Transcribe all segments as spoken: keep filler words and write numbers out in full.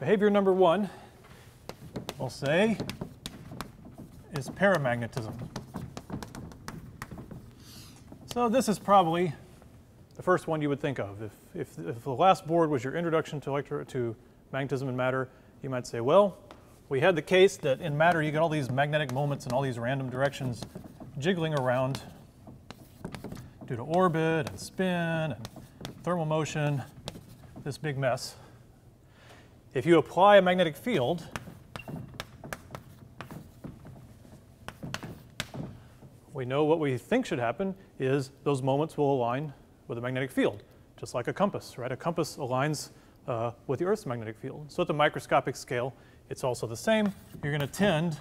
Behavior number one, we'll say, is paramagnetism. So this is probably the first one you would think of. If, if, if the last board was your introduction to, electro, to magnetism and matter, you might say, well, we had the case that in matter you get all these magnetic moments in all these random directions jiggling around due to orbit and spin and thermal motion, this big mess. If you apply a magnetic field, we know what we think should happen is those moments will align with a magnetic field, just like a compass, right? A compass aligns uh, with the Earth's magnetic field. So at the microscopic scale, it's also the same. You're going to tend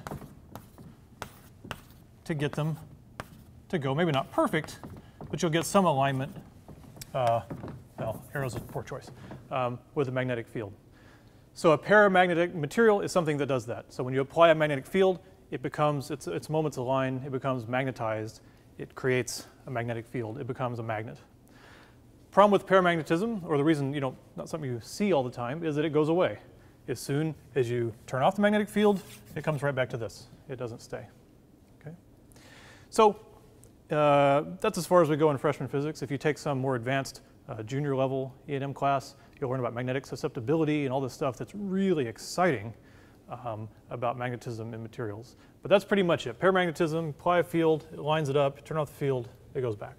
to get them to go, maybe not perfect, but you'll get some alignment. Uh, well, arrows is a poor choice, um, with the magnetic field. So a paramagnetic material is something that does that. So when you apply a magnetic field, it becomes, its, its moments align, it becomes magnetized, it creates a magnetic field, it becomes a magnet. Problem with paramagnetism, or the reason you don't, not something you see all the time, is that it goes away. As soon as you turn off the magnetic field, it comes right back to this. It doesn't stay. Okay? So uh, that's as far as we go in freshman physics. If you take some more advanced uh, junior level E and M class, you'll learn about magnetic susceptibility and all this stuff that's really exciting um, about magnetism in materials. But that's pretty much it. Paramagnetism, apply a field, it lines it up, turn off the field, it goes back.